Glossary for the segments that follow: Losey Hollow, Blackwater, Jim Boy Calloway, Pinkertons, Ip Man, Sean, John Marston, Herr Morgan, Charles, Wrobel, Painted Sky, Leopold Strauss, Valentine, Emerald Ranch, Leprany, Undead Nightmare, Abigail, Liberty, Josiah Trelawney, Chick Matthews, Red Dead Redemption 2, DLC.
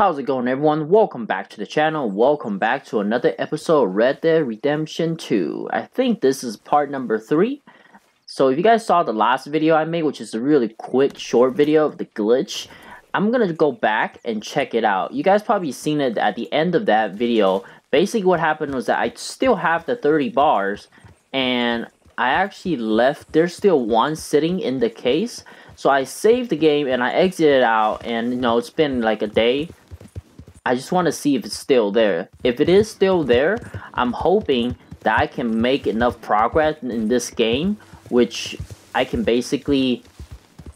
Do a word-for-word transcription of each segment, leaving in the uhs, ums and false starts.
How's it going, everyone? Welcome back to the channel. Welcome back to another episode of Red Dead Redemption two. I think this is part number three. So if you guys saw the last video I made, which is a really quick, short video of the glitch, I'm going to go back and check it out. You guys probably seen it at the end of that video. Basically what happened was that I still have the thirty bars, and I actually left, there's still one sitting in the case. So I saved the game and I exited out, and you know, it's been like a day. I just want to see if it's still there. If it is still there, I'm hoping that I can make enough progress in this game, which I can basically,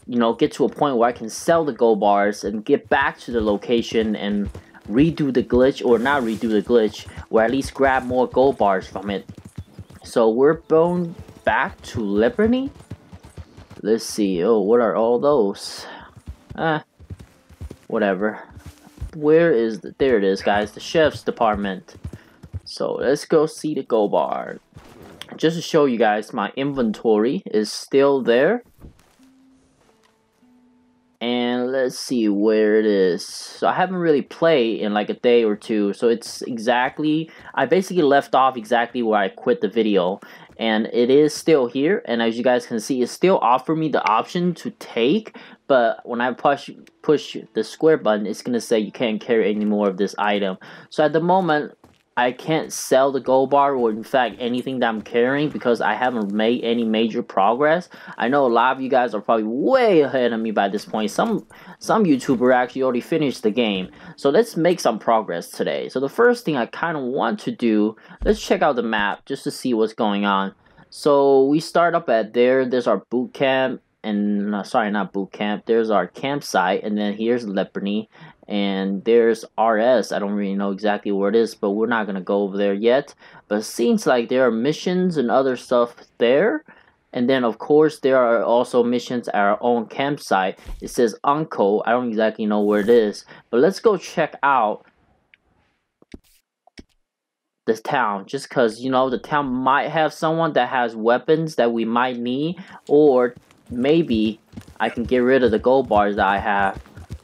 you know, get to a point where I can sell the gold bars and get back to the location and redo the glitch, or not redo the glitch, or at least grab more gold bars from it. So we're going back to Liberty. Let's see. Oh, what are all those? Ah, whatever. Where is the, there it is, guys, the chef's department. So let's go see the gold bar. Just to show you guys, my inventory is still there, and let's see where it is. So I haven't really played in like a day or two, so it's exactly, I basically left off exactly where I quit the video, and it is still here. And as you guys can see, it still offered me the option to take, but when I push push the square button, it's gonna say you can't carry any more of this item. So at the moment, I can't sell the gold bar, or in fact anything that I'm carrying, because I haven't made any major progress. I know a lot of you guys are probably way ahead of me by this point. Some some YouTuber actually already finished the game. So let's make some progress today. So the first thing I kind of want to do, let's check out the map just to see what's going on. So we start up at there. There's our boot camp, and no, sorry, not boot camp. There's our campsite, and then here's Leprany. And there's R S. I don't really know exactly where it is, but we're not going to go over there yet. But it seems like there are missions and other stuff there. And then, of course, there are also missions at our own campsite. It says Uncle. I don't exactly know where it is. But let's go check out this town, just because, you know, the town might have someone that has weapons that we might need. Or maybe I can get rid of the gold bars that I have.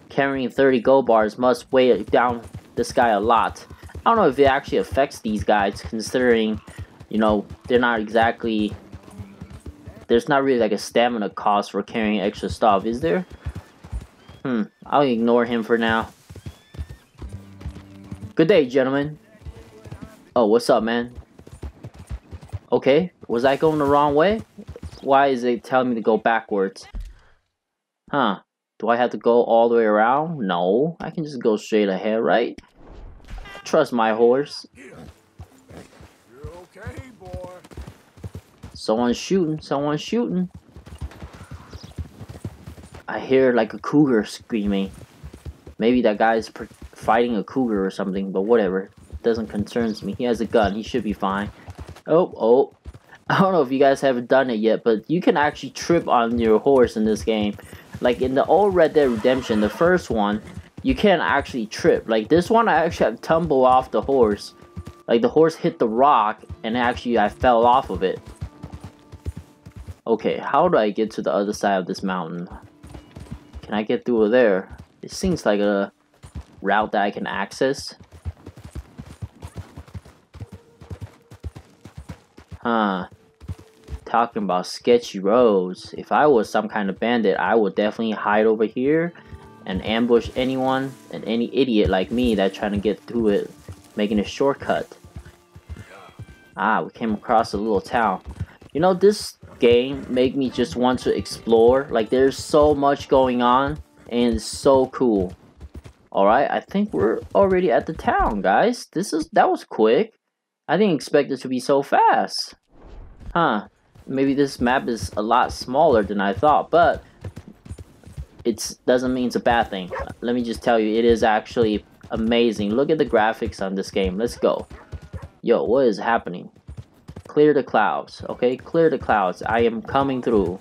Carrying thirty gold bars must weigh down this guy a lot. I don't know if it actually affects these guys, considering, you know, they're not exactly, there's not really like a stamina cost for carrying extra stuff, is there? Hmm, I'll ignore him for now. Good day, gentlemen. Oh, what's up, man? Okay, was I going the wrong way? Why is it telling me to go backwards? Huh. Do I have to go all the way around? No, I can just go straight ahead, right? Trust my horse. You're okay, boy. Someone's shooting, someone's shooting. I hear like a cougar screaming. Maybe that guy's fighting a cougar or something, but whatever. It doesn't concern me. He has a gun, he should be fine. Oh, oh. I don't know if you guys haven't done it yet, but you can actually trip on your horse in this game. Like in the old Red Dead Redemption, the first one, you can't actually trip. Like this one, I actually had tumble off the horse. Like the horse hit the rock, and actually I fell off of it. Okay, how do I get to the other side of this mountain? Can I get through there? It seems like a route that I can access. Huh. Talking about sketchy roads. If I was some kind of bandit, I would definitely hide over here and ambush anyone and any idiot like me that's trying to get through it, making a shortcut. Ah, we came across a little town. You know, this game made me just want to explore. Like, there's so much going on, and it's so cool. Alright, I think we're already at the town, guys. This is, that was quick. I didn't expect it to be so fast. Huh. Maybe this map is a lot smaller than I thought, but it doesn't mean it's a bad thing. Let me just tell you, it is actually amazing. Look at the graphics on this game. Let's go. Yo, what is happening? Clear the clouds, okay? Clear the clouds. I am coming through.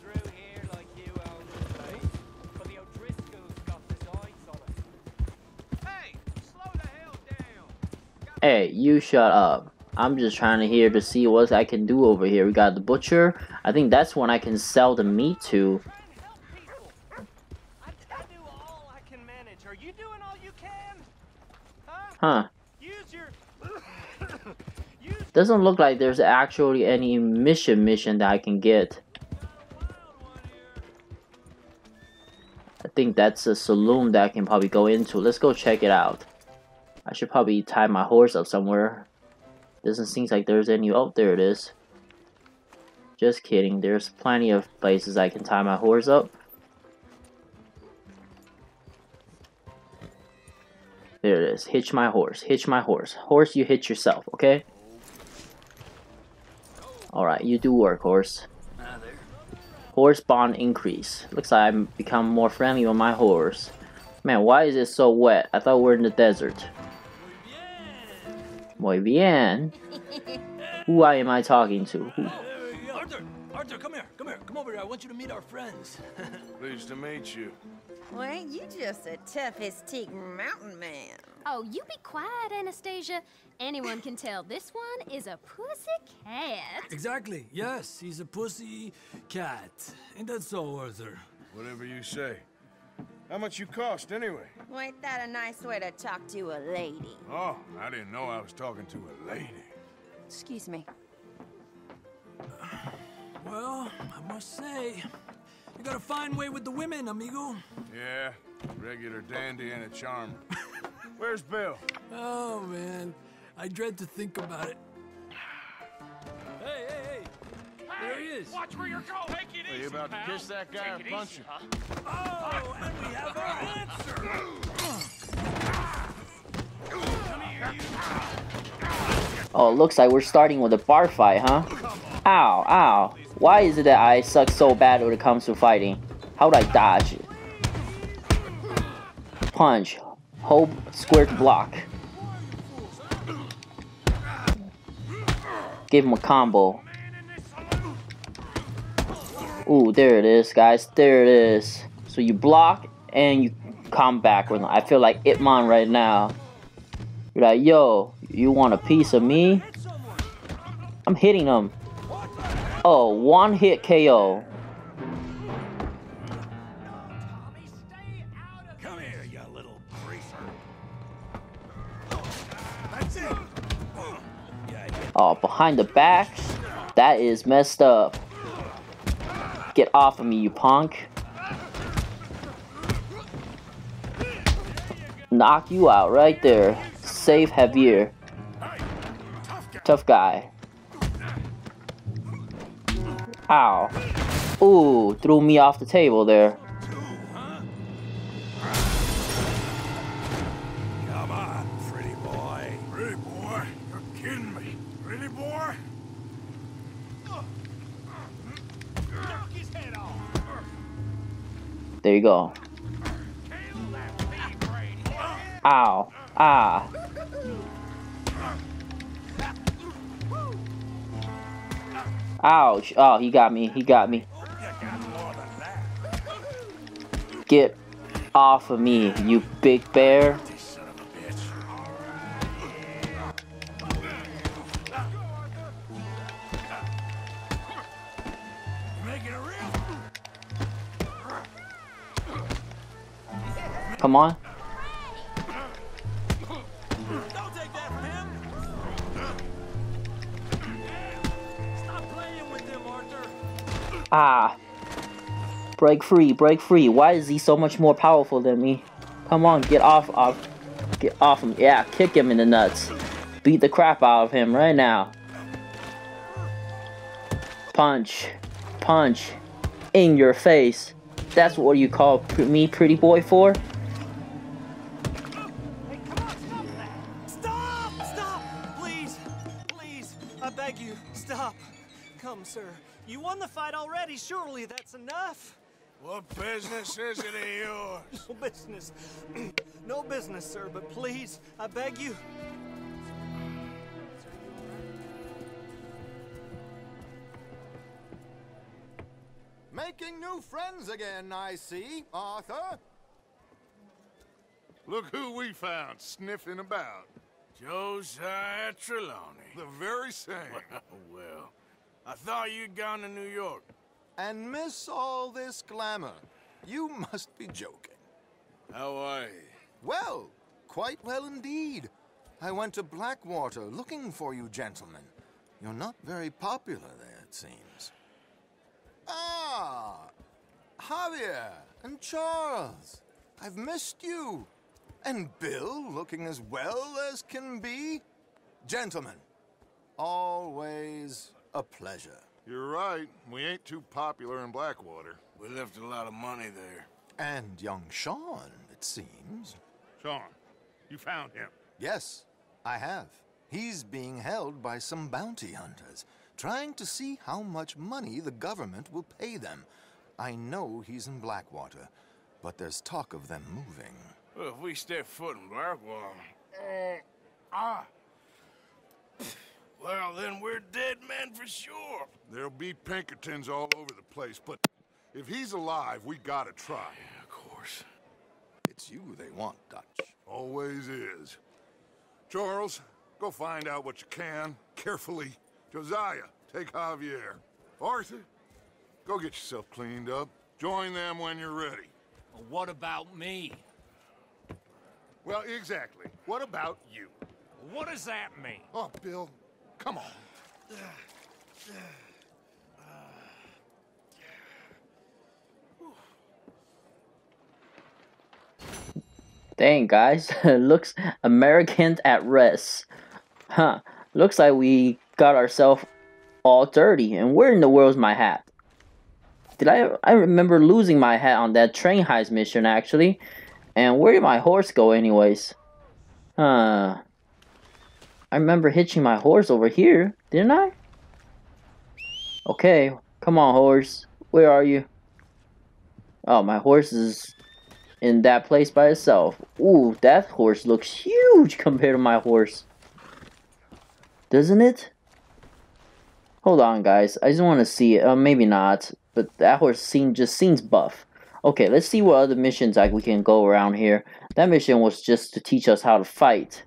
Hey, you shut up. I'm just trying to here to see what I can do over here. We got the butcher. I think that's one I can sell the meat to. Huh. Doesn't look like there's actually any mission mission that I can get. I think that's a saloon that I can probably go into. Let's go check it out. I should probably tie my horse up somewhere. Doesn't seem like there's any... Oh, there it is. Just kidding. There's plenty of places I can tie my horse up. There it is. Hitch my horse. Hitch my horse. Horse, you hitch yourself, okay? Alright, you do work, horse. Horse bond increase. Looks like I've become more friendly with my horse. Man, why is it so wet? I thought we're in the desert. Muy bien. Who am I talking to? Who? Arthur, Arthur, come here, come here, come over here. I want you to meet our friends. Pleased to meet you. Well, ain't you just a tough-as-teak mountain man? Oh, you be quiet, Anastasia. Anyone can tell this one is a pussy cat. Exactly. Yes, he's a pussy cat. Ain't that so, Arthur? Whatever you say. How much you cost, anyway? Well, ain't that a nice way to talk to a lady? Oh, I didn't know I was talking to a lady. Excuse me. Well, I must say, you got a fine way with the women, amigo. Yeah, regular dandy and a charmer. Where's Bill? Oh, man, I dread to think about it. Hey, hey, hey! Hey, there he is. Watch where you're going. Take it easy, pal. Are you about to kiss that guy or punch him? Huh? Oh, and we have our answer. Come here, you. Oh, it looks like we're starting with a bar fight, huh? Ow, ow. Why is it that I suck so bad when it comes to fighting? How would I dodge it? Punch. Whole squirt block. Give him a combo. Ooh, there it is, guys. There it is. So you block and you come back with them. I feel like Ip Man right now. You're like, yo, you want a piece of me? I'm hitting him. Oh, one hit K O. Come here, you little greaser. Oh, behind the back? That is messed up. Get off of me, you punk. Knock you out right there. Save Javier. Tough guy. Ow. Ooh, threw me off the table there. Come on, pretty boy. Pretty boy? You're kidding me. Pretty boy? Knock his head off. There you go. Ow. Ah. Ouch. Oh, he got me. He got me. Get off of me, you big bear. Come on. Ah, break free, break free. Why is he so much more powerful than me? Come on, get off, off, get off him. Yeah, kick him in the nuts. Beat the crap out of him right now. Punch, punch, in your face. That's what you call me pretty boy for? Surely that's enough. What business is it of yours? No business. No business, sir, but please, I beg you. Making new friends again, I see, Arthur. Look who we found sniffing about. Josiah Trelawney. The very same. Well, I thought you'd gone to New York. And miss all this glamour. You must be joking. How are you? Well, quite well indeed. I went to Blackwater looking for you gentlemen. You're not very popular there, it seems. Ah! Javier and Charles! I've missed you! And Bill, looking as well as can be. Gentlemen, always a pleasure. You're right. We ain't too popular in Blackwater. We left a lot of money there. And young Sean, it seems. Sean, you found him? Yes, I have. He's being held by some bounty hunters, trying to see how much money the government will pay them. I know he's in Blackwater, but there's talk of them moving. Well, if we step foot in Blackwater... Uh, ah! Well, then we're dead men for sure. There'll be Pinkertons all over the place, but if he's alive, we gotta try. Yeah, of course. It's you they want, Dutch. Always is. Charles, go find out what you can, carefully. Josiah, take Javier. Arthur, go get yourself cleaned up. Join them when you're ready. Well, what about me? Well, exactly. What about you? What does that mean? Oh, Bill, come on. Uh, uh, uh, yeah. Dang, guys. Looks Americans at rest. Huh. Looks like we got ourselves all dirty. And where in the world's my hat? Did I, I remember losing my hat on that train heist mission, actually. And where did my horse go anyways? Huh. I remember hitching my horse over here, didn't I? Okay, come on horse. Where are you? Oh, my horse is in that place by itself. Ooh, that horse looks huge compared to my horse. Doesn't it? Hold on, guys. I just want to see it. Uh, maybe not, but that horse seems just seems buff. Okay, let's see what other missions like we can go around here. That mission was just to teach us how to fight.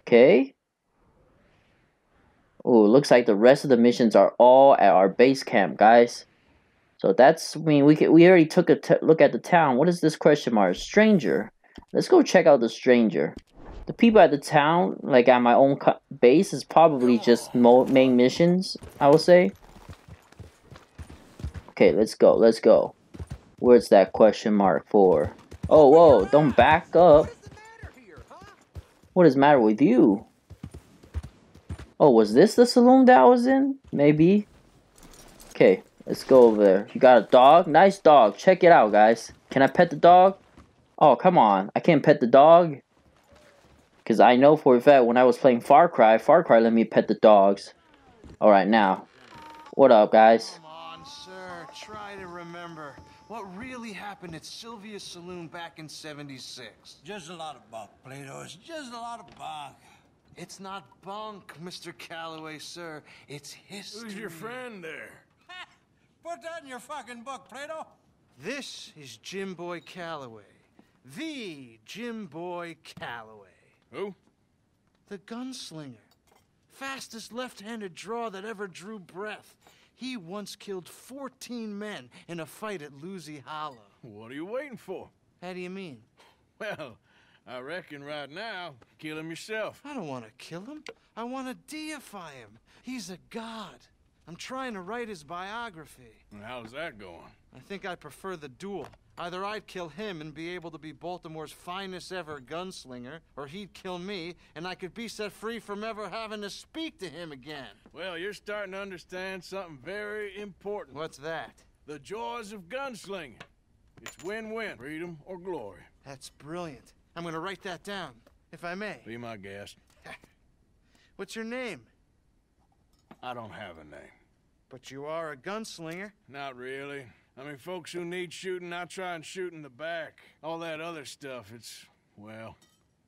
Okay. Oh, looks like the rest of the missions are all at our base camp, guys. So that's, I mean, we can, we already took a t look at the town. What is this question mark? Stranger. Let's go check out the stranger. The people at the town, like at my own co base, is probably just mo main missions, I would say. Okay, let's go. Let's go. Where's that question mark for? Oh, whoa, don't back up. What is the matter here, huh? What is the matter with you? Oh, was this the saloon that I was in? Maybe. Okay, let's go over there. You got a dog? Nice dog. Check it out, guys. Can I pet the dog? Oh, come on. I can't pet the dog. Because I know for a fact when I was playing Far Cry, Far Cry let me pet the dogs. All right, now. What up, guys? Come on, sir. Try to remember. What really happened at Sylvia's saloon back in seventy-six? Just a lot of bunk, Plato. It's just a lot of bunk. It's not bunk, Mister Calloway, sir. It's history. Who's your friend there? Put that in your fucking book, Plato. This is Jim Boy Calloway. The Jim Boy Calloway. Who? The gunslinger. Fastest left-handed draw that ever drew breath. He once killed fourteen men in a fight at Losey Hollow. What are you waiting for? How do you mean? Well, I reckon right now, kill him yourself. I don't want to kill him. I want to deify him. He's a god. I'm trying to write his biography. And how's that going? I think I prefer the duel. Either I'd kill him and be able to be Baltimore's finest ever gunslinger, or he'd kill me, and I could be set free from ever having to speak to him again. Well, you're starting to understand something very important. What's that? The joys of gunslinging. It's win-win, freedom or glory. That's brilliant. I'm gonna write that down, if I may. Be my guest. What's your name? I don't have a name. But you are a gunslinger. Not really. I mean, folks who need shooting, I try and shoot in the back. All that other stuff, it's, well,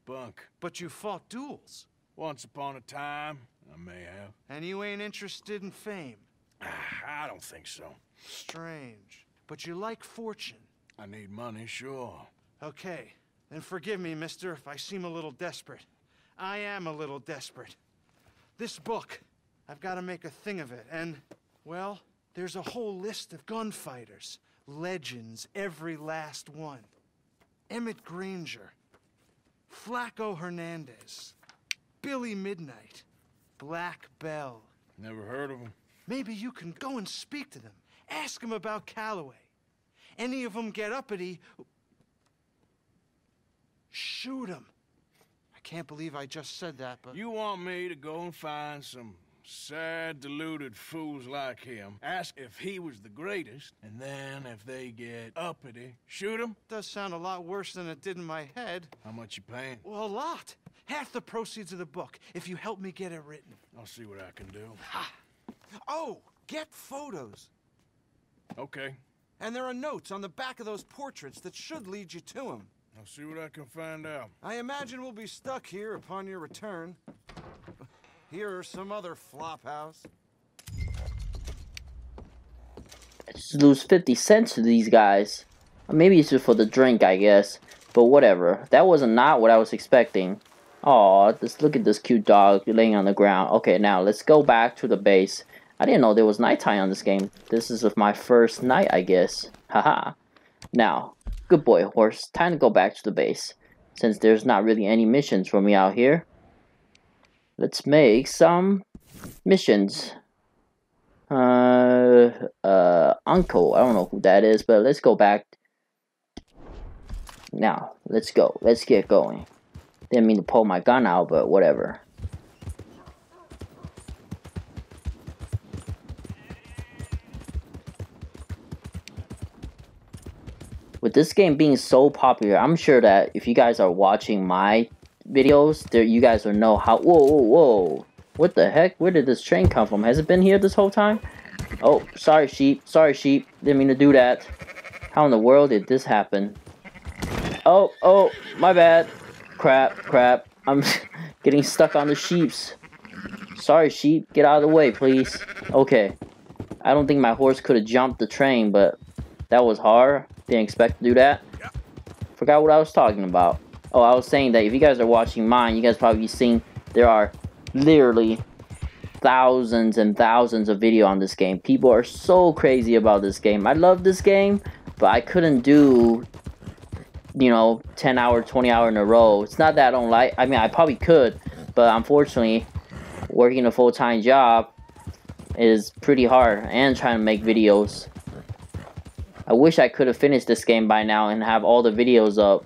bunk. But you fought duels. Once upon a time, I may have. And you ain't interested in fame? I don't think so. Strange. But you like fortune. I need money, sure. Okay. Then forgive me, mister, if I seem a little desperate. I am a little desperate. This book, I've got to make a thing of it, and, well... there's a whole list of gunfighters. Legends, every last one. Emmett Granger. Flacco Hernandez, Billy Midnight, Black Bell. Never heard of them. Maybe you can go and speak to them. Ask them about Calloway. Any of them get uppity, shoot them. I can't believe I just said that, but... You want me to go and find some sad, deluded fools like him, ask if he was the greatest, and then if they get uppity, shoot him? Does sound a lot worse than it did in my head. How much you paying? Well, a lot. Half the proceeds of the book, if you help me get it written. I'll see what I can do. Ha! Oh, get photos. Okay. And there are notes on the back of those portraits that should lead you to him. I'll see what I can find out. I imagine we'll be stuck here upon your return. Here or some other flop house. I just lose fifty cents to these guys. Maybe it's just for the drink, I guess. But whatever. That was not what I was expecting. Aw, just look at this cute dog laying on the ground. Okay, now let's go back to the base. I didn't know there was nighttime on this game. This is my first night, I guess. Haha. Now, good boy, horse. Time to go back to the base. Since there's not really any missions for me out here. Let's make some missions. Uh, uh, Uncle. I don't know who that is, but let's go back. Now, let's go. Let's get going. Didn't mean to pull my gun out, but whatever. With this game being so popular, I'm sure that if you guys are watching my videos, there you guys will know how... Whoa, whoa, whoa. What the heck? Where did this train come from? Has it been here this whole time? Oh, sorry, sheep. Sorry, sheep. Didn't mean to do that. How in the world did this happen? Oh, oh, my bad. Crap, crap. I'm getting stuck on the sheeps. Sorry, sheep. Get out of the way, please. Okay. I don't think my horse could have jumped the train, but that was hard. Didn't expect to do that. Forgot what I was talking about. Oh, I was saying that if you guys are watching mine, you guys probably seen there are literally thousands and thousands of video on this game. People are so crazy about this game. I love this game, but I couldn't do, you know, ten hour, twenty hour in a row. It's not that I don't like, I mean, I probably could, but unfortunately, working a full-time job is pretty hard and trying to make videos. I wish I could have finished this game by now and have all the videos up.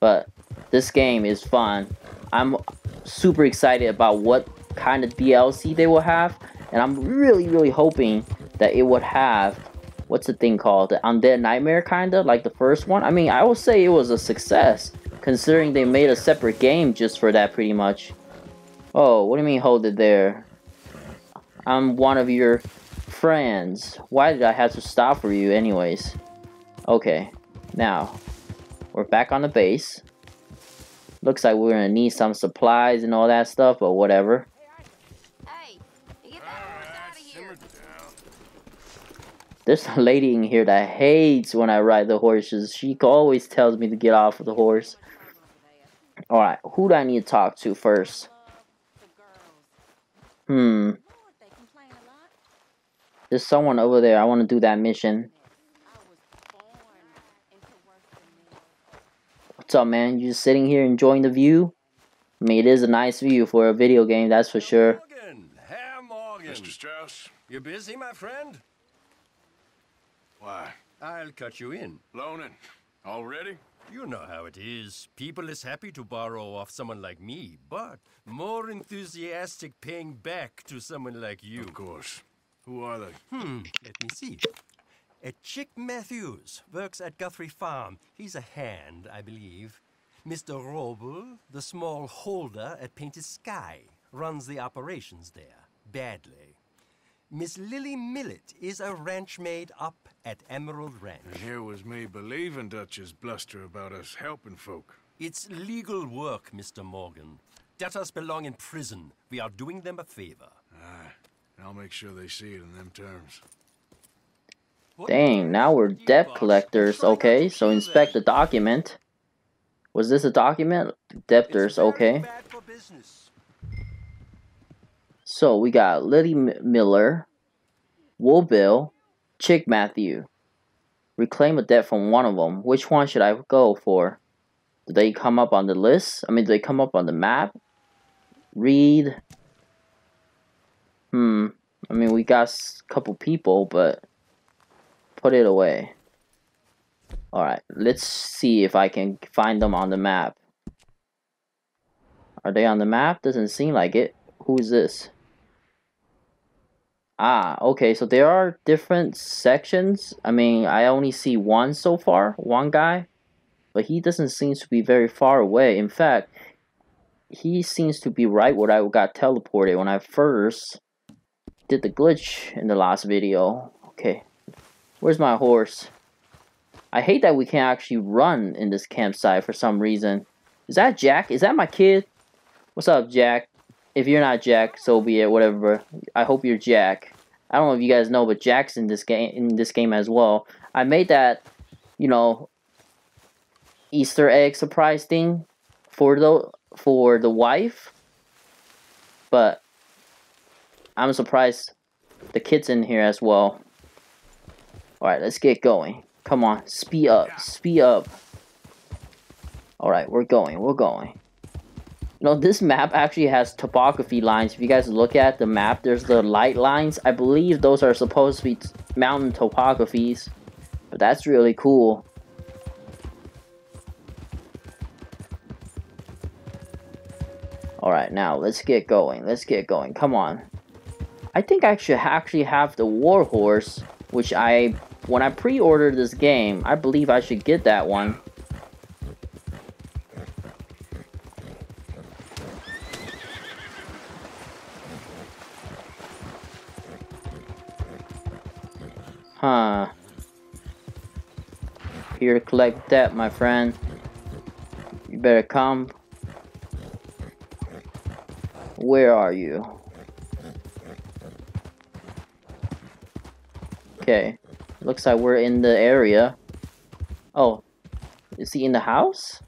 But this game is fun. I'm super excited about what kind of D L C they will have. And I'm really, really hoping that it would have, what's the thing called? The Undead Nightmare, kind of, like the first one. I mean, I would say it was a success, considering they made a separate game just for that, pretty much. Oh, what do you mean, hold it there? I'm one of your friends. Why did I have to stop for you anyways? Okay, now... we're back on the base. Looks like we're gonna need some supplies and all that stuff, but whatever. Hey, get that horse out of here. There's a lady in here that hates when I ride the horses. She always tells me to get off of the horse. Alright, who do I need to talk to first? Hmm. There's someone over there. I want to do that mission. What's up, man? You just sitting here enjoying the view? I mean, it is a nice view for a video game, that's for sure. Morgan. Herr Morgan. Mister Strauss. You busy, my friend? Why? I'll cut you in. Loaning. Already? You know how it is. People is happy to borrow off someone like me, but more enthusiastic paying back to someone like you. Of course. Who are they? Hmm, let me see. A Chick Matthews works at Guthrie Farm. He's a hand, I believe. Mister Wrobel, the small holder at Painted Sky, runs the operations there, badly. Miss Lilly Millet is a ranch maid up at Emerald Ranch. And here was me believing Dutch's bluster about us helping folk. It's legal work, Mister Morgan. Debtors belong in prison. We are doing them a favor. Aye, and I'll make sure they see it in them terms. Dang, now we're debt collectors. Okay, so inspect the document. Was this a document? Debtors, okay. So we got Liddy Miller, Woolbill, Chick Matthew. Reclaim a debt from one of them. Which one should I go for? Do they come up on the list? I mean, do they come up on the map? Read. Hmm. I mean, we got a couple people, but put it away. Alright, let's see if I can find them on the map. Are they on the map? Doesn't seem like it. Who is this? Ah, okay, so there are different sections. I mean, I only see one so far, one guy. But he doesn't seem to be very far away. In fact, he seems to be right where I got teleported when I first did the glitch in the last video. Okay, where's my horse? I hate that we can't actually run in this campsite for some reason. Is that Jack? Is that my kid? What's up, Jack? If you're not Jack, so be it, whatever. I hope you're Jack. I don't know if you guys know, but Jack's in this game in this game as well. I made that, you know, Easter egg surprise thing for the for the wife. But I'm surprised the kid's in here as well. Alright, let's get going. Come on, speed up, speed up. Alright, we're going, we're going. No, this map actually has topography lines. If you guys look at the map, there's the light lines. I believe those are supposed to be mountain topographies. But that's really cool. Alright, now let's get going. Let's get going. Come on. I think I should actually have the War Horse, which I, when I pre-ordered this game, I believe I should get that one. Huh. Here to collect that, my friend. You better come. Where are you? Okay. Looks like we're in the area. Oh. Is he in the house?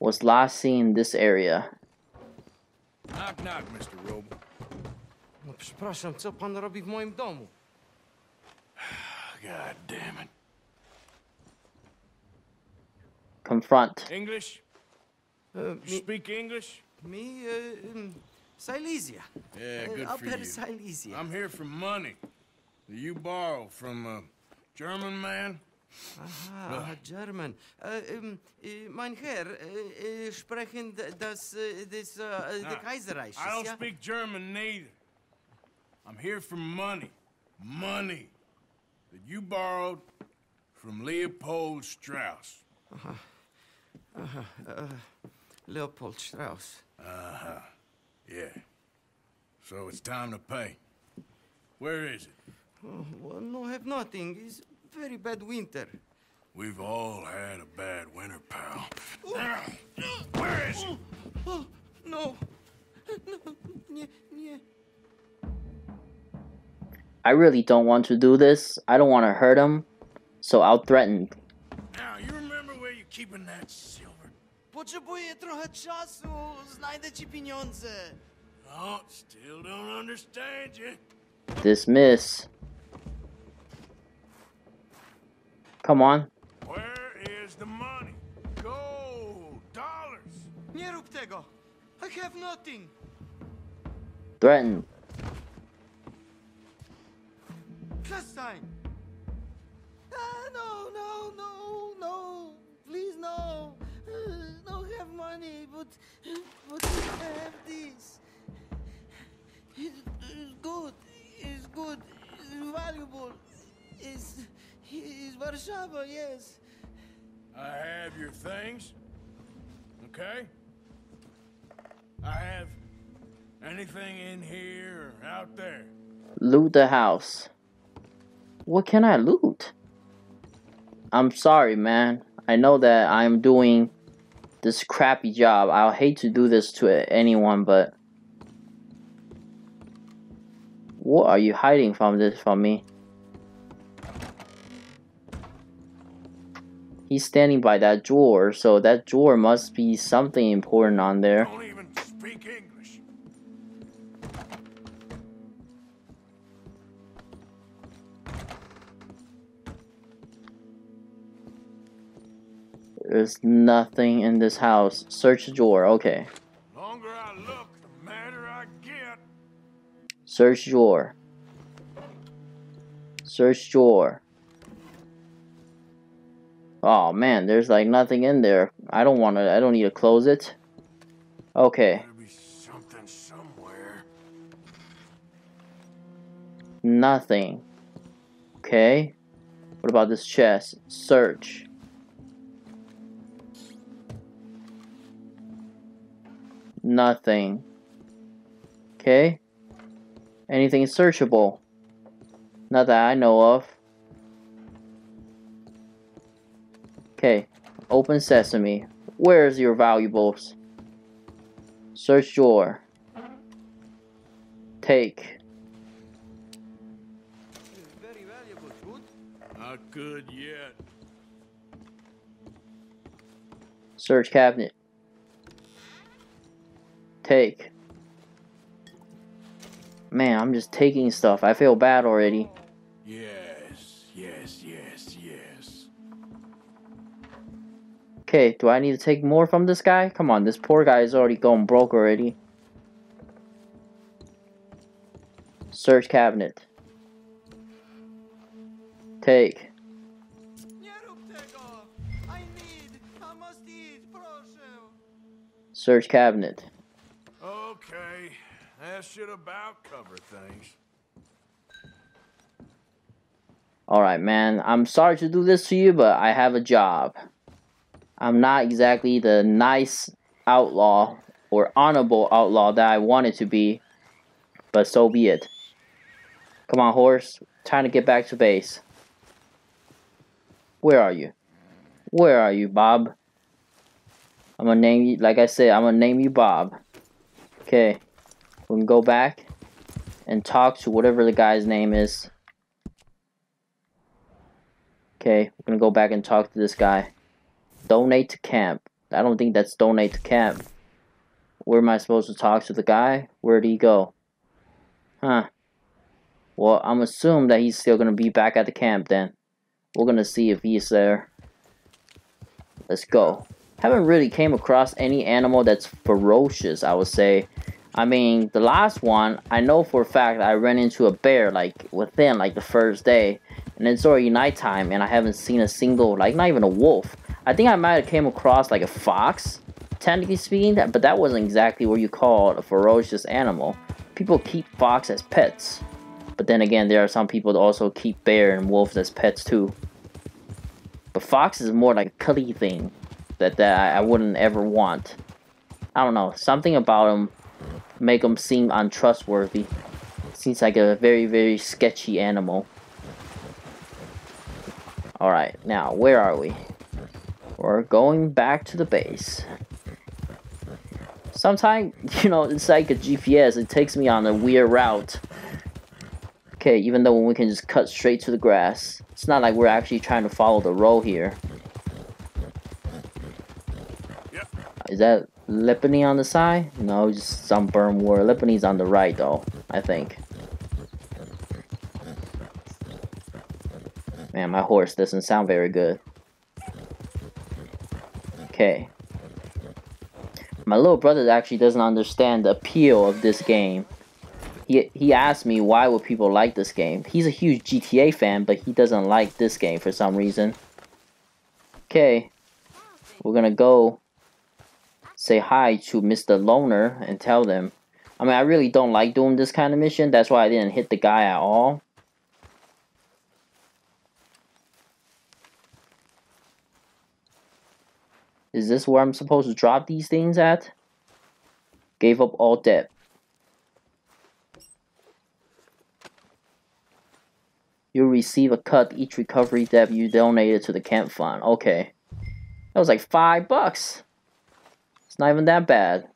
Was last seen in this area. Knock, knock, Mister Wrobel. Przepraszam, co pan robi w moim domu? God damn it. Confront. English? Uh, you speak English? Me, uh, um, Silesia. Yeah, good uh, for you. Silesia. I'm here for money. Do you borrow from a German man? Aha, uh. German. Uh, um, uh, mein Herr, uh, uh, sprechen das, uh, this, uh, nah, the Kaiserreich. I don't yeah? speak German neither. I'm here for money. Money that you borrowed from Leopold Strauss. Uh-huh. Uh-huh. Uh, Leopold Strauss. Uh-huh. Yeah. So it's time to pay. Where is it? Oh, well, no, I have nothing. It's a very bad winter. We've all had a bad winter, pal. Where is it? Oh, no. No. Yeah, yeah. I really don't want to do this. I don't want to hurt him, so I'll threaten. Now, you remember where you're keeping that silver? Potrzebuję trochę czasu. Znajdę ci pieniądze. Oh, still don't understand you. Dismiss. Come on. Where is the money? Gold, dollars. Nie rób tego. I have nothing. Threaten. Last time. Ah, no, no, no, no. Please, no. Uh, don't have money, but, but I have this. It's, it's good. It's good. It's valuable. It's, it's Warsaw, yes. I have your things. Okay? I have anything in here or out there. Loot the house. What can I loot? I'm sorry, man. I know that I'm doing this crappy job. I'll hate to do this to anyone, but what are you hiding from this from me? He's standing by that drawer, so that drawer must be something important on there. Don't even speak English. There's nothing in this house. Search the drawer. Okay. The longer I look, the madder I get. Search drawer. Search drawer. Oh man, there's like nothing in there. I don't want to. I don't need to close it. Okay. There'll be something somewhere. Nothing. Okay. What about this chest? Search. Nothing. Okay. Anything searchable? Not that I know of. Okay. Open sesame. Where's your valuables? Search drawer. Take. Very valuable food. Not good yet. Search cabinet. Take. Man, I'm just taking stuff. I feel bad already. Yes, yes, yes, yes. Okay, do I need to take more from this guy? Come on, this poor guy is already going broke already. Search cabinet. Take. Search cabinet. Okay, that should about cover things. Alright, man. I'm sorry to do this to you, but I have a job. I'm not exactly the nice outlaw or honorable outlaw that I wanted to be, but so be it. Come on, horse. Time to get back to base. Where are you? Where are you, Bob? I'm gonna name you, like I said, I'm gonna name you Bob. Okay, we can go back and talk to whatever the guy's name is. Okay, we're gonna go back and talk to this guy. Donate to camp. I don't think that's donate to camp. Where am I supposed to talk to the guy? Where'd he go? Huh. Well, I'm assuming that he's still gonna be back at the camp then. We're gonna see if he's there. Let's go. Haven't really came across any animal that's ferocious, I would say. I mean, the last one, I know for a fact I ran into a bear like within like the first day, and it's already nighttime and I haven't seen a single, like not even a wolf. I think I might have came across like a fox, technically speaking, that, but that wasn't exactly what you call a ferocious animal. People keep fox as pets, but then again there are some people that also keep bear and wolves as pets too. But fox is more like a cuddly thing. That, that I wouldn't ever want. I don't know. Something about him make him seem untrustworthy. Seems like a very, very sketchy animal. Alright, now, where are we? We're going back to the base. Sometimes, you know, it's like a G P S. It takes me on a weird route. Okay, even though we can just cut straight to the grass. It's not like we're actually trying to follow the road here. Is that Leprany on the side? No, just some burn war. Leprany's on the right, though, I think. Man, my horse doesn't sound very good. Okay. My little brother actually doesn't understand the appeal of this game. He, he asked me why would people like this game. He's a huge G T A fan, but he doesn't like this game for some reason. Okay. We're gonna go say hi to Mister Loner and tell them. I mean, I really don't like doing this kind of mission. That's why I didn't hit the guy at all. Is this where I'm supposed to drop these things at? Gave up all debt. You'll receive a cut each recovery debt you donated to the camp fund. Okay. That was like five bucks. It's not even that bad.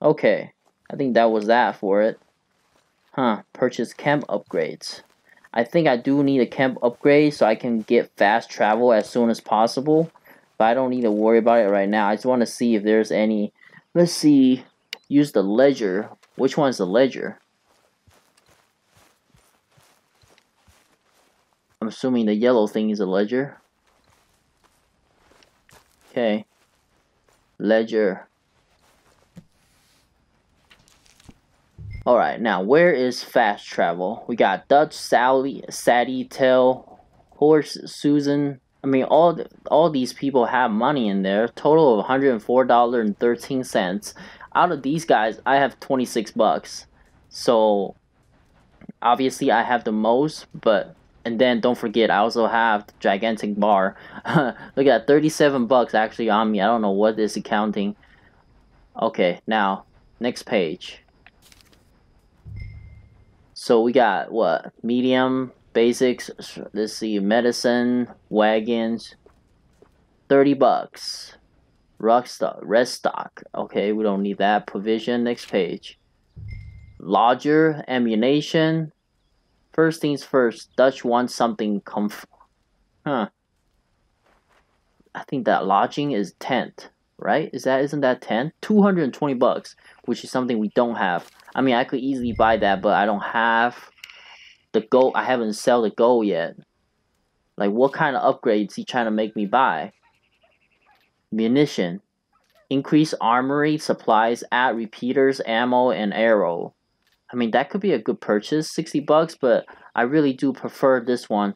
Okay. I think that was that for it. Huh. Purchase camp upgrades. I think I do need a camp upgrade so I can get fast travel as soon as possible. But I don't need to worry about it right now. I just want to see if there's any. Let's see. Use the ledger. Which one's the ledger? I'm assuming the yellow thing is a ledger. Okay. Ledger. Alright, now where is fast travel? We got Dutch, Sally, Sadie, Tail, Horse, Susan. I mean, all the, all these people have money in there. Total of one hundred four dollars and thirteen cents. Out of these guys, I have twenty-six bucks. So, obviously I have the most, but... And then, don't forget, I also have the gigantic bar. Look at that, thirty-seven bucks actually on me. I don't know what this is counting. Okay, now, next page. So we got, what, medium, basics, let's see, medicine, wagons, thirty bucks. Rock stock, rest stock. Okay, we don't need that. Provision, next page. Lodger, ammunition. First things first, Dutch wants something comf- Huh. I think that lodging is tent, right? Is that, isn't that tent? two hundred twenty bucks, which is something we don't have. I mean, I could easily buy that, but I don't have the gold. I haven't sold the gold yet. Like, what kind of upgrades he trying to make me buy? Munition. Increase armory, supplies, add repeaters, ammo, and arrow. I mean, that could be a good purchase, sixty bucks, but I really do prefer this one.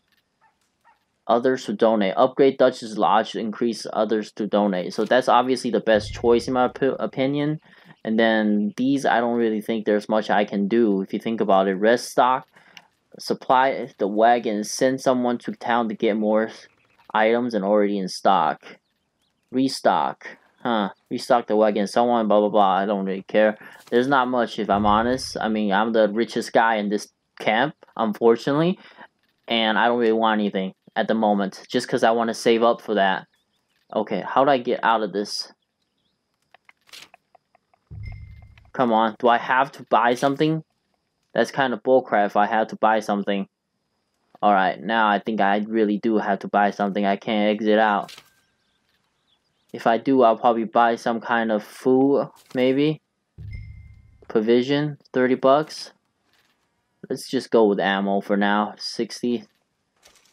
Others to donate. Upgrade Dutch's Lodge to increase others to donate. So that's obviously the best choice in my op opinion. And then these, I don't really think there's much I can do if you think about it. Rest stock, supply the wagon, send someone to town to get more items and already in stock. Restock. Huh, restock the wagon, someone, blah, blah, blah, I don't really care. There's not much, if I'm honest. I mean, I'm the richest guy in this camp, unfortunately. And I don't really want anything at the moment, just because I want to save up for that. Okay, how do I get out of this? Come on, do I have to buy something? That's kind of bullcrap if I have to buy something. Alright, now I think I really do have to buy something. I can't exit out. If I do, I'll probably buy some kind of food, maybe. Provision, thirty bucks. Let's just go with ammo for now, sixty.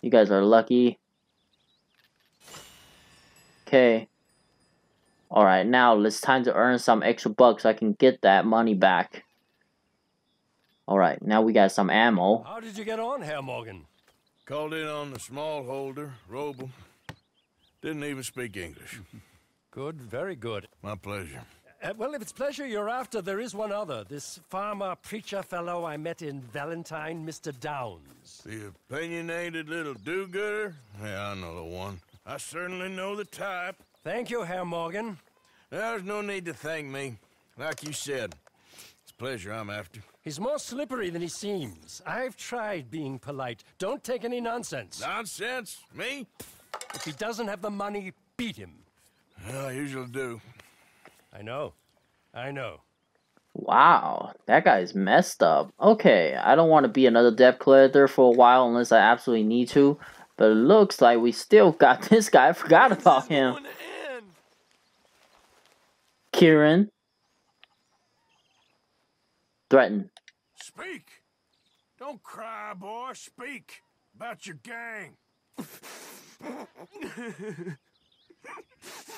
You guys are lucky. Okay. Alright, now it's time to earn some extra bucks so I can get that money back. Alright, now we got some ammo. How did you get on, Herr Morgan? Called in on the smallholder, Wrobel. Didn't even speak English. Good, very good. My pleasure. Uh, well, if it's pleasure you're after, there is one other. This farmer preacher fellow I met in Valentine, Mister Downs. The opinionated little do-gooder? Yeah, I know the one. I certainly know the type. Thank you, Herr Morgan. There's no need to thank me. Like you said, it's pleasure I'm after. He's more slippery than he seems. I've tried being polite. Don't take any nonsense. Nonsense? Me? If he doesn't have the money, beat him. Well, I usually do. I know. I know. Wow, that guy's messed up. Okay, I don't want to be another debt collector for a while unless I absolutely need to. But it looks like we still got this guy. I forgot about him. Kieran. Threaten. Speak. Don't cry, boy. Speak about your gang.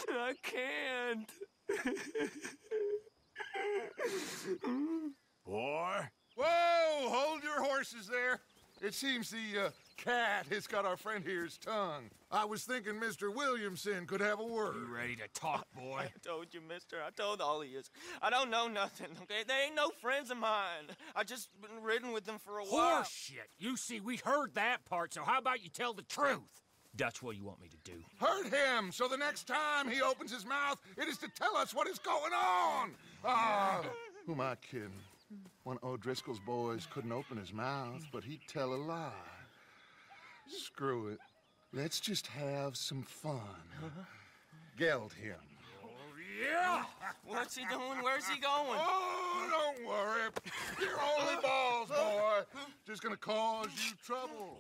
I can't. Boy. Whoa, hold your horses there. It seems the uh, cat has got our friend here's tongue. I was thinking Mister Williamson could have a word. You ready to talk, boy? I told you, mister. I told all of you. I don't know nothing, okay? They ain't no friends of mine. I just been ridden with them for a while. Horseshit. You see, we heard that part, so how about you tell the truth? Dutch, what do you want me to do? Hurt him, so the next time he opens his mouth, it is to tell us what is going on. Ah, uh, who am I kidding? One of O'Driscoll's boys couldn't open his mouth, but he'd tell a lie. Screw it. Let's just have some fun. Geld him. Oh, yeah! What's he doing? Where's he going? Oh, don't worry. You're only balls, boy. Just gonna cause you trouble.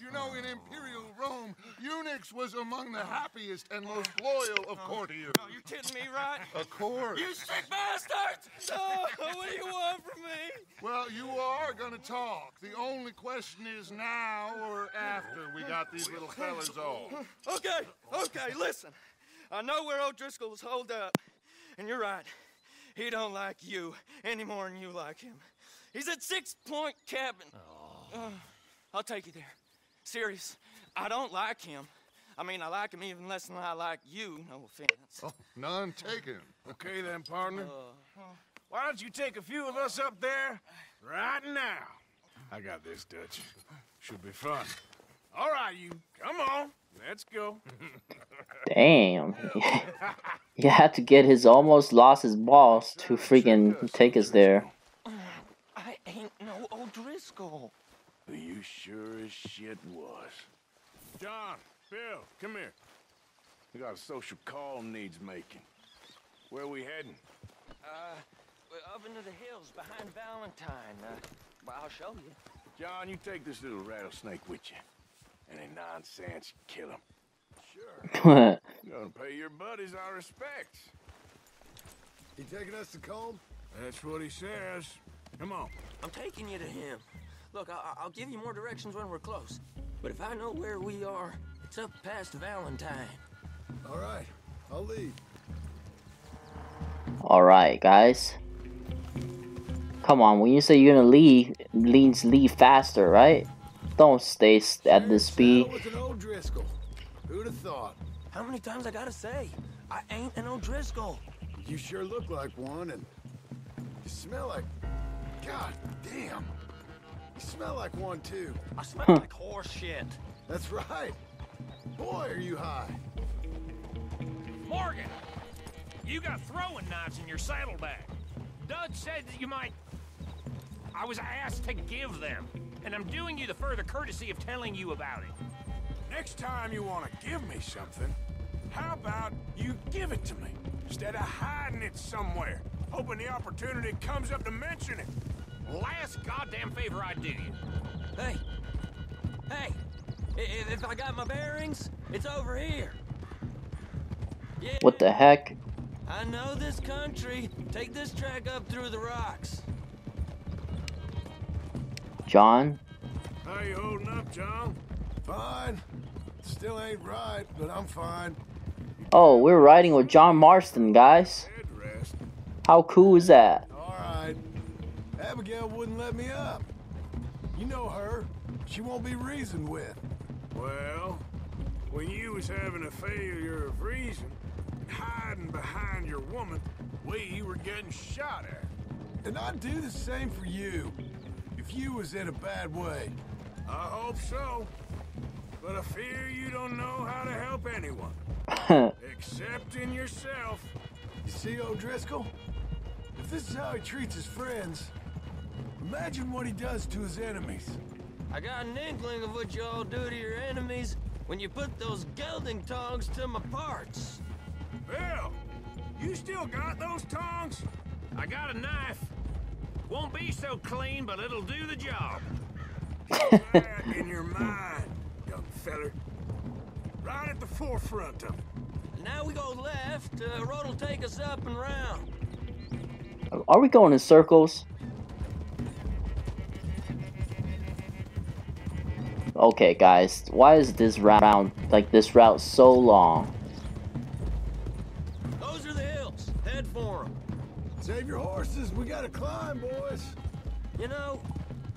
You know, in Imperial Rome, eunuchs was among the happiest and most loyal of courtiers. Oh, you're kidding me, right? Of course. You sick bastards! Oh, what do you want from me? Well, you are gonna talk. The only question is now or after we got these little fellas off. Okay, okay, listen. I know where O'Driscoll's holed up. And you're right. He don't like you any more than you like him. He's at Six Point Cabin. Oh. Uh, I'll take you there. Serious, I don't like him. I mean, I like him even less than I like you. No offense. Oh, none taken. Okay then, partner. Uh, Why don't you take a few of us up there right now? I got this, Dutch. Should be fun. All right, you. Come on. Let's go. Damn. You had to get his almost lost his boss to freaking take us there. I ain't no O'Driscoll. You sure as shit was. John, Bill, come here. We got a social call needs making. Where are we heading? Uh, we're up into the hills behind Valentine. Uh, well, I'll show you. John, you take this little rattlesnake with you. Any nonsense, kill him. Sure. What? You're gonna pay your buddies our respects. You taking us to Colm? That's what he says. Come on. I'm taking you to him. Look, I I'll give you more directions when we're close. But if I know where we are, it's up past Valentine. All right, I'll leave. All right, guys. Come on, when you say you're gonna leave, leans leave faster, right? Don't stay at this speed. Who'd have thought? How many times I gotta say? I ain't an O'Driscoll. You sure look like one, and you smell like... God damn. You smell like one, too. I smell like horse shit. That's right. Boy, are you high. Morgan, you got throwing knives in your saddlebag. Dutch said that you might... I was asked to give them. And I'm doing you the further courtesy of telling you about it. Next time you want to give me something, how about you give it to me, instead of hiding it somewhere, hoping the opportunity comes up to mention it. Last goddamn favor I do you. Hey, hey, if, if I got my bearings, it's over here. Yeah. What the heck? I know this country. Take this track up through the rocks. John? How you holding up, John? Fine. Still ain't right, but I'm fine. Oh, we're riding with John Marston, guys. How cool is that? Alright. Abigail wouldn't let me up. You know her. She won't be reasoned with. Well, when you was having a failure of reason, hiding behind your woman, we were getting shot at. And I'd do the same for you. If you was in a bad way. I hope so. But I fear you don't know how to help anyone. Except in yourself. You see, O'Driscoll? If this is how he treats his friends, imagine what he does to his enemies. I got an inkling of what you all do to your enemies when you put those gelding tongs to my parts. Bill, you still got those tongs? I got a knife. Won't be so clean, but it'll do the job. Keep that in your mind, young feller. Right at the forefront of it. Now we go left. Uh, road'll take us up and round. Are we going in circles? Okay, guys. Why is this round like this route so long? Those are the hills. Head for them. Save your horses, we gotta climb, boys. You know,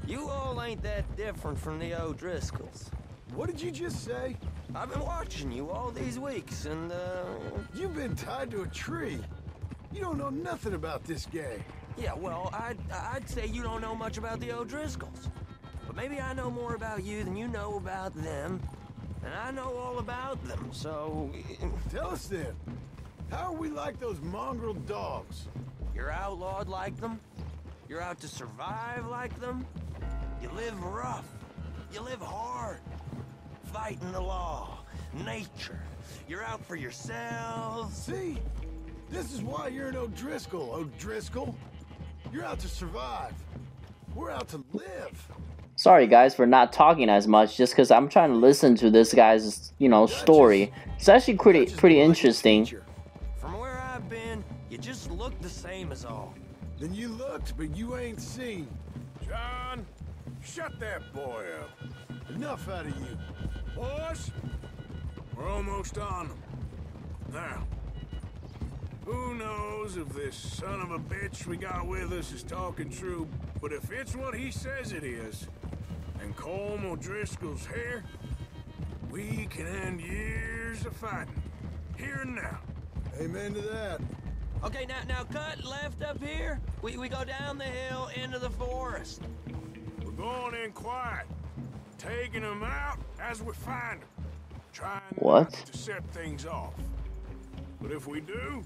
you all ain't that different from the O'Driscolls. What did you just say? I've been watching you all these weeks, and, uh... You've been tied to a tree. You don't know nothing about this game. Yeah, well, I'd, I'd say you don't know much about the O'Driscolls. But maybe I know more about you than you know about them. And I know all about them, so... Tell us then. How are we like those mongrel dogs? You're outlawed like them. You're out to survive like them. You live rough. You live hard. Fighting the law. Nature. You're out for yourselves. See? This is why you're an O'Driscoll, O'Driscoll. You're out to survive. We're out to live. Sorry, guys, for not talking as much. Just because I'm trying to listen to this guy's, you know, story. It's actually pretty, pretty interesting. You just look the same as all. Then you looked, but you ain't seen. John, shut that boy up. Enough out of you. Boys, we're almost on them. Now, who knows if this son of a bitch we got with us is talking true, but if it's what he says it is, and Colm O'Driscoll's here, we can end years of fighting, here and now. Amen to that. Okay, now, now cut left up here. We, we go down the hill into the forest. We're going in quiet, taking them out as we find them. Trying what? Not to set things off. But if we do,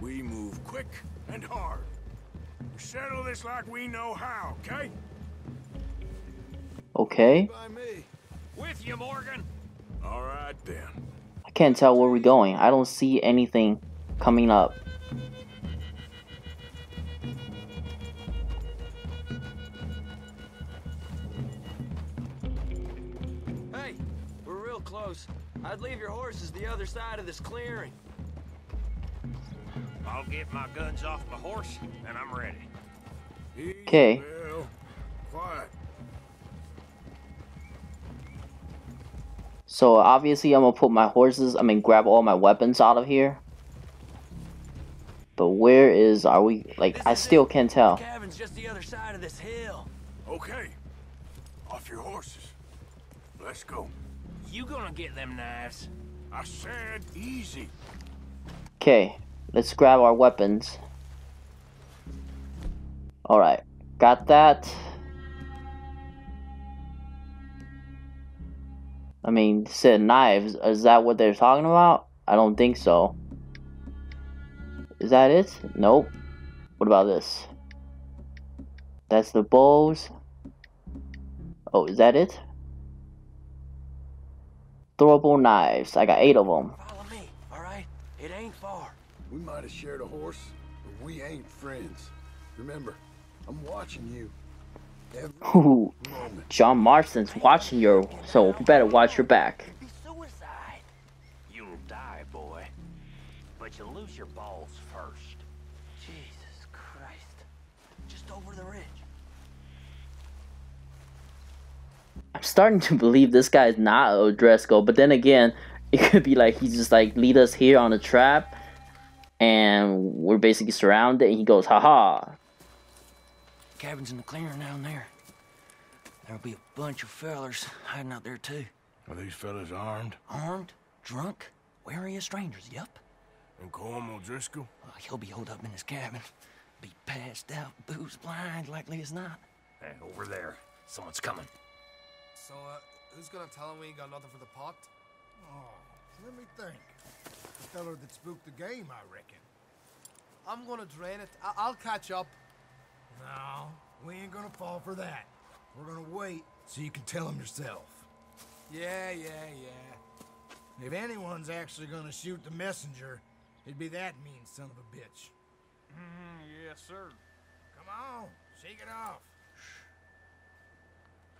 we move quick and hard. We settle this like we know how, okay? Okay. By me. With you, Morgan. All right then. I can't tell where we're going. I don't see anything coming up. Hey, we're real close. I'd leave your horses the other side of this clearing. I'll get my guns off my horse, and I'm ready. Okay. So obviously I'm gonna put my horses, I mean grab all my weapons out of here. But where is, are we, like, I still can't tell. The cabin's just the other side of this hill. Okay, off your horses. Let's go. You gonna get them knives? I said easy. Okay, let's grab our weapons. Alright, got that. I mean, said knives, is that what they're talking about? I don't think so. Is that it? Nope. What about this? That's the bows. Oh, is that it? Throwable knives. I got eight of them. Follow me, alright? It ain't far. We might have shared a horse, but we ain't friends. Remember, I'm watching you. Ooh, John Marston's watching you, so you better watch your back. Suicide. You'll die, boy. But you'll lose your balls first. Jesus Christ. Just over the ridge. I'm starting to believe this guy is not O'Driscoll, but then again, it could be like he's just like, lead us here on a trap, and we're basically surrounded, and he goes, haha. Cabin's in the clearing down there. There'll be a bunch of fellers hiding out there too. Are these fellas armed? Armed, drunk, wary of strangers, yep. And Colm O'Driscoll? Uh, he'll be holed up in his cabin. Be passed out, booze blind, likely as not. Hey, over there. Someone's coming. So, uh, who's gonna tell him we ain't got nothing for the pot? Oh, let me think. The fella that spooked the game, I reckon. I'm gonna drain it. I I'll catch up. No, we ain't gonna fall for that. We're gonna wait so you can tell him yourself. Yeah, yeah, yeah. If anyone's actually gonna shoot the messenger, it'd be that mean son of a bitch. Mm, yes, sir. Come on, shake it off.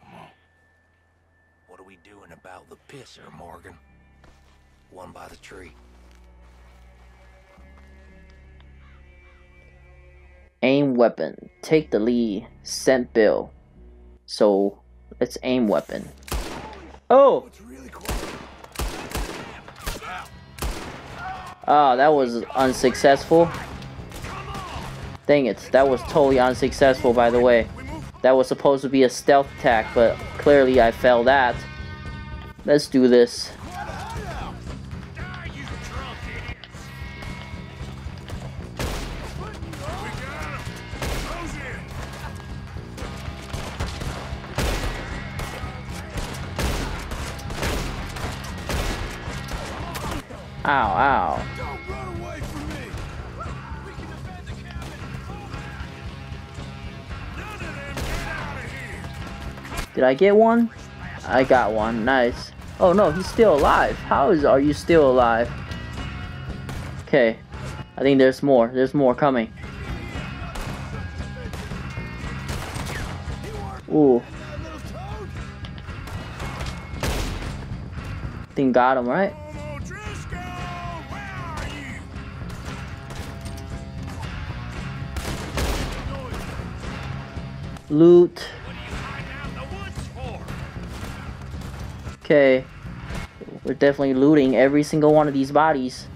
Come on. What are we doing about the pisser, Morgan? One by the tree. Aim weapon. Take the lead. Scent Bill. So, let's aim weapon. Oh! Oh, that was unsuccessful. Dang it. That was totally unsuccessful, by the way. That was supposed to be a stealth attack, but clearly I failed at. Let's do this. Ow, ow. Don't run away from me. We can defend the cabin. None of them, get out of here. Did I get one? I got one. Nice. Oh no, he's still alive. How is are you still alive? Okay. I think there's more. There's more coming. Ooh. I think got him, right? Loot. Okay, we're definitely looting every single one of these bodies.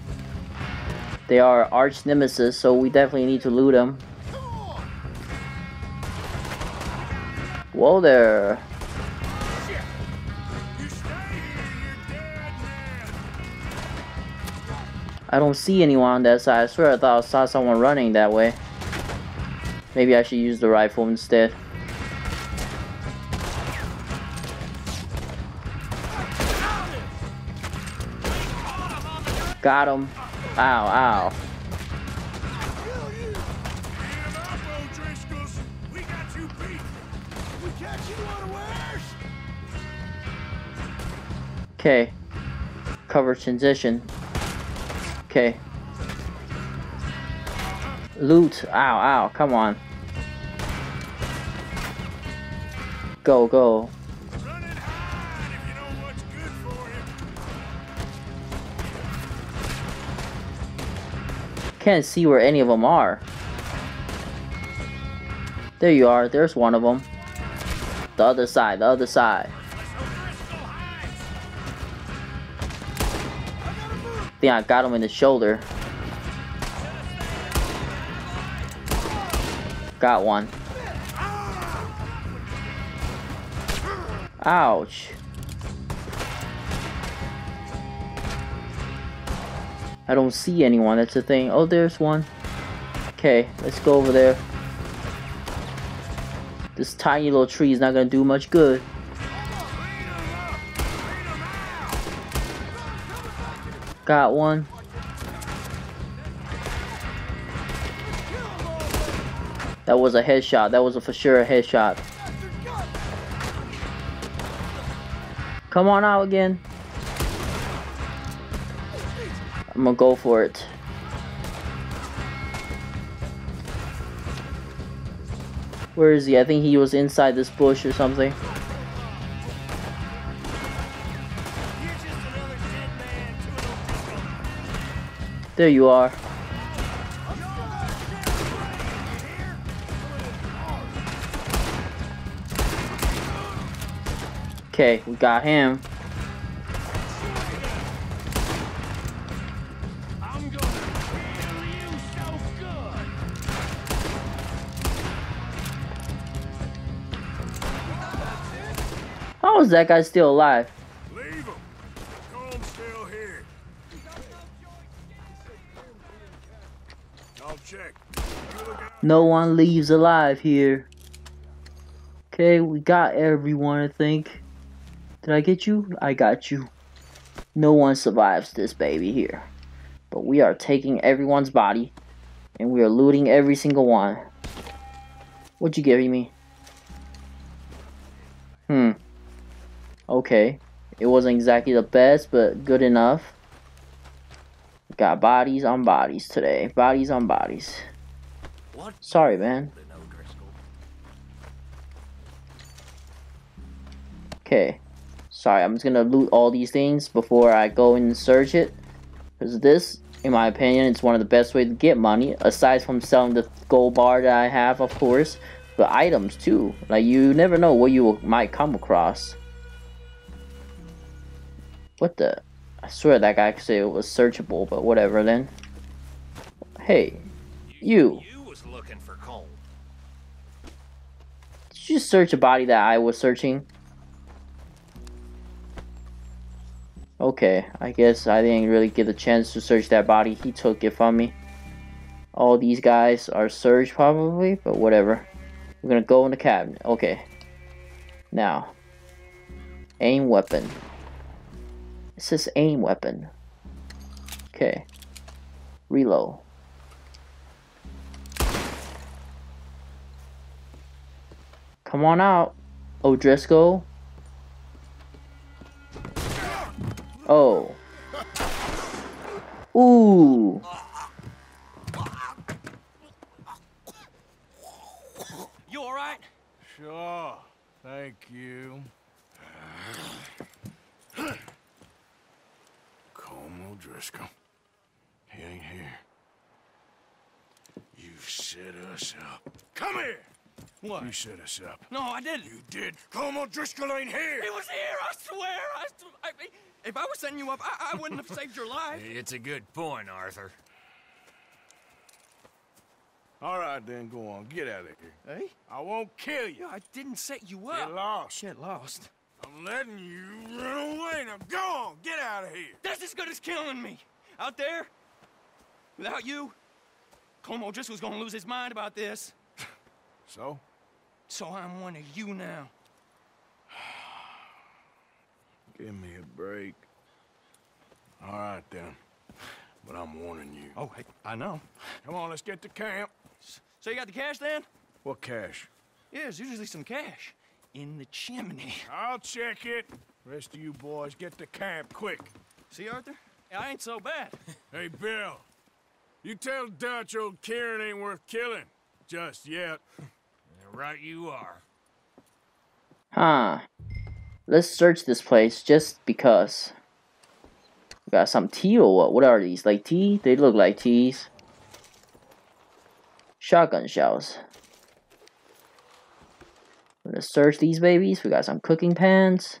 They are arch nemesis, so we definitely need to loot them. Whoa there. I don't see anyone on that side. I swear I thought I saw someone running that way. Maybe I should use the rifle instead. Got him. Ow, ow. Okay. Cover transition. Okay. Loot. Ow, ow. Come on. Go, go. Run and hide if you know what's good for him. Can't see where any of them are. There you are. There's one of them. The other side. The other side. I got him in the shoulder. Got one. Ouch. I don't see anyone, that's the thing. Oh, there's one. Okay, let's go over there. This tiny little tree is not gonna do much good. Got one. That was a headshot. That was a for sure a headshot. Come on out again. I'm gonna go for it. Where is he? I think he was inside this bush or something. There you are. Okay, we got him. I'm gonna kill you so good. How is that guy still alive? No one leaves alive here. Okay, we got everyone, I think. Did I get you? I got you. No one survives this baby here. But we are taking everyone's body. And we are looting every single one. What you giving me? Hmm. Okay. It wasn't exactly the best, but good enough. Got bodies on bodies today. Bodies on bodies. What? Sorry, man. Okay. Sorry, I'm just gonna loot all these things before I go and search it. Because this, in my opinion, is one of the best ways to get money. Aside from selling the gold bar that I have, of course. But items, too. Like, you never know what you might come across. What the? I swear that guy could say it was searchable, but whatever then. Hey. You. Did you search a body that I was searching? Okay, I guess I didn't really get a chance to search that body. He took it from me. All these guys are searched probably, but whatever. We're gonna go in the cabinet. Okay. Now. Aim weapon. It says aim weapon. Okay. Reload. Come on out, O'Driscoll. Oh. Ooh. You all right? Sure. Thank you. Colm O'Driscoll. He ain't here. You've set us up. Come here. What? You set us up. No, I didn't. You did. Colm O'Driscoll ain't here. He was here, I swear. I, I, if I was setting you up, I, I wouldn't have saved your life. It's a good point, Arthur. All right, then, go on. Get out of here. Hey? I won't kill you. No, I didn't set you up. Get lost. Shit, lost. I'm letting you run away. Now, go on. Get out of here. That's as good as killing me. Out there, without you, Colm O'Driscoll's gonna lose his mind about this. So? So I'm one of you now. Give me a break. All right, then. But I'm warning you. Oh, hey, I know. Come on, let's get to camp. So you got the cash, then? What cash? Yeah, there's usually some cash. In the chimney. I'll check it. Rest of you boys, get to camp, quick. See, Arthur? I ain't so bad. Hey, Bill. You tell Dutch old Kieran ain't worth killing. Just yet. Right you are. Huh. Let's search this place just because. We got some tea or what? What are these? Like tea? They look like teas. Shotgun shells. Let's search these babies. We got some cooking pans.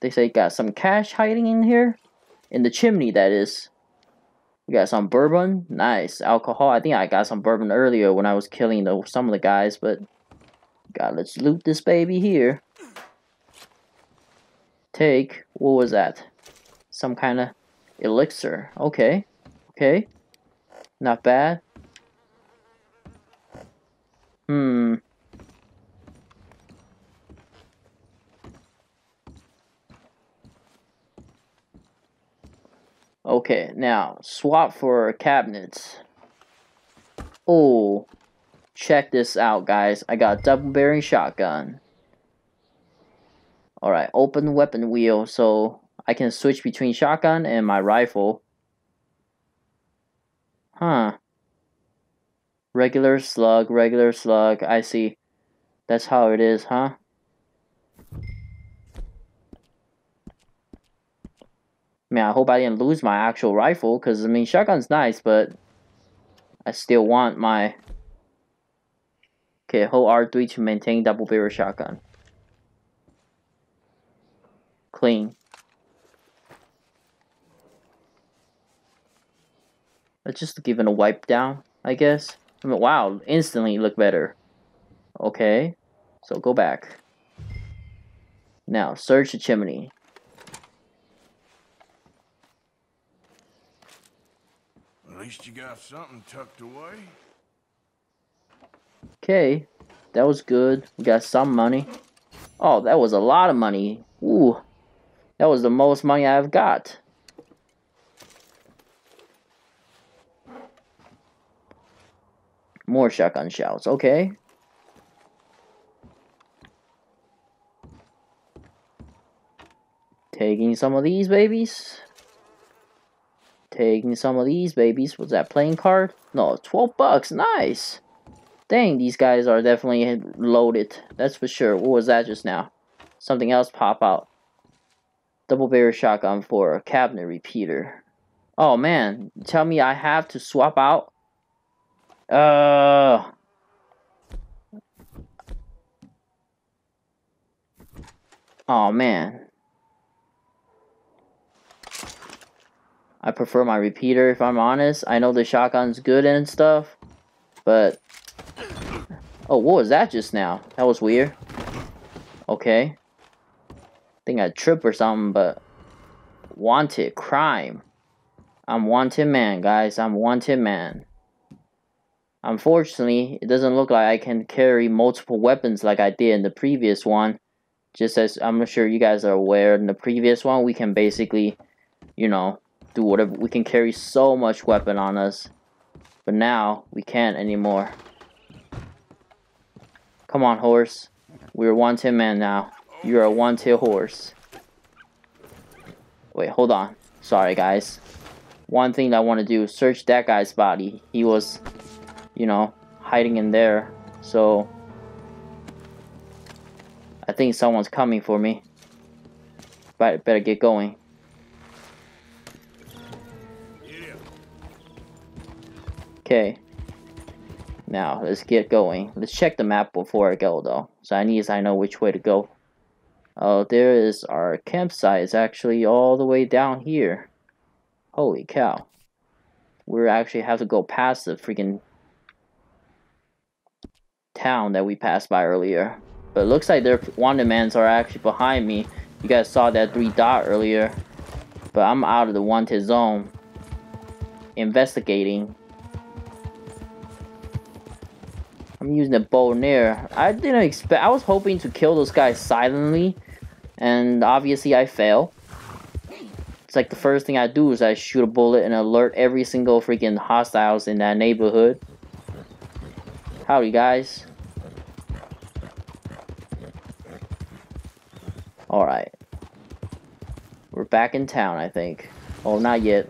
They say got some cash hiding in here. In the chimney, that is. We got some bourbon. Nice. Alcohol. I think I got some bourbon earlier when I was killing the, some of the guys, but... God, let's loot this baby here. Take. What was that? Some kind of elixir. Okay. Okay. Not bad. Hmm. Okay, now, swap for cabinets. Oh, check this out, guys. I got a double-bearing shotgun. Alright, open weapon wheel, so I can switch between shotgun and my rifle. Huh. Regular slug, regular slug, I see. That's how it is, huh? Man, I hope I didn't lose my actual rifle, because, I mean, shotgun's nice, but I still want my... Okay, hold R three to maintain double-barrel shotgun. Clean. Let's just give it a wipe down, I guess. I mean, wow, instantly look better. Okay, so go back. Now, search the chimney. At least you got something tucked away. Okay, that was good. We got some money. Oh, that was a lot of money. Ooh, that was the most money I've got. More shotgun shells. Okay. Taking some of these babies. Taking some of these babies. Was that playing card? No, twelve bucks. Nice. Dang, these guys are definitely loaded. That's for sure. What was that just now? Something else pop out. Double barrel shotgun for a cabinet repeater. Oh man, tell me I have to swap out. Uh. Oh man. I prefer my repeater, if I'm honest. I know the shotgun's good and stuff, but... Oh, what was that just now? That was weird. Okay. I think I tripped or something, but... Wanted. Crime. I'm wanted man, guys. I'm wanted man. Unfortunately, it doesn't look like I can carry multiple weapons like I did in the previous one. Just as I'm sure you guys are aware, in the previous one, we can basically, you know... do whatever, we can carry so much weapon on us, but now we can't anymore. Come on, horse. We're a one-tail man now. You're a one-tail horse. Wait, hold on. Sorry, guys. One thing that I want to do is search that guy's body. He was, you know, hiding in there. So I think someone's coming for me. But I better get going. Okay, now let's get going. Let's check the map before I go though, so at least I know which way to go. Oh, uh, there is our campsite. It's actually all the way down here. Holy cow. We actually have to go past the freaking town that we passed by earlier. But it looks like their Wandermans are actually behind me. You guys saw that three dot earlier. But I'm out of the wanted zone. Investigating. I'm using a bow and arrow. I didn't expect... I was hoping to kill those guys silently. And obviously I fail. It's like the first thing I do is I shoot a bullet and alert every single freaking hostiles in that neighborhood. Howdy guys. Alright. We're back in town, I think. Oh, not yet.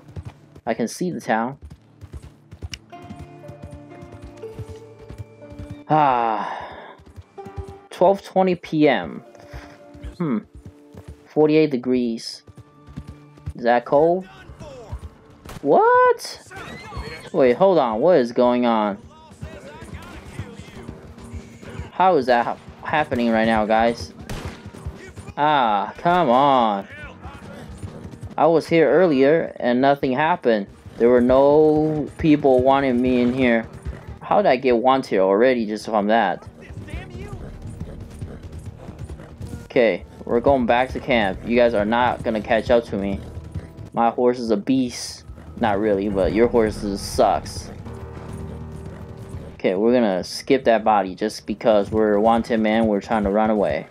I can see the town. Ah. twelve twenty p m Hmm. forty-eight degrees. Is that cold? What? Wait, hold on. What is going on? How is that ha happening right now, guys? Ah, come on. I was here earlier and nothing happened. There were no people wanting me in here. How did I get wanted here already just from that? Okay, we're going back to camp. You guys are not gonna catch up to me. My horse is a beast. Not really, but your horse sucks. Okay, we're gonna skip that body just because we're wanted man. We're trying to run away.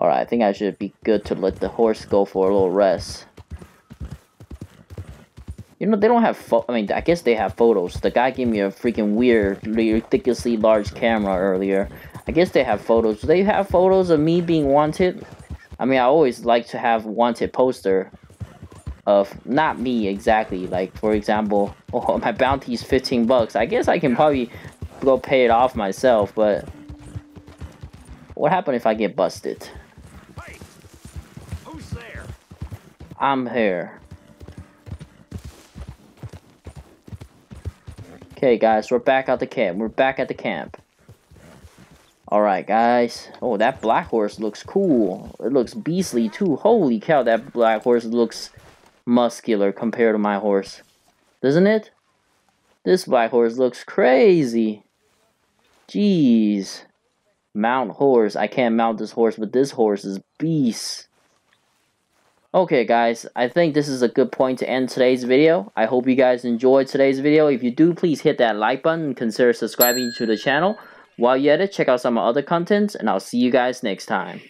Alright, I think I should be good to let the horse go for a little rest. You know, they don't have pho- I mean, I guess they have photos. The guy gave me a freaking weird, ridiculously large camera earlier. I guess they have photos. Do they have photos of me being wanted? I mean, I always like to have wanted poster of, not me exactly. Like, for example, oh, my bounty's fifteen bucks. I guess I can probably go pay it off myself, but... what happened if I get busted? I'm here. Okay, guys, we're back at the camp. We're back at the camp. Alright, guys. Oh, that black horse looks cool. It looks beastly, too. Holy cow, that black horse looks muscular compared to my horse. Doesn't it? This black horse looks crazy. Jeez. Mount horse. I can't mount this horse, but this horse is beast. Okay guys, I think this is a good point to end today's video. I hope you guys enjoyed today's video. If you do, please hit that like button and consider subscribing to the channel. While you're at it, check out some of my other contents, and I'll see you guys next time.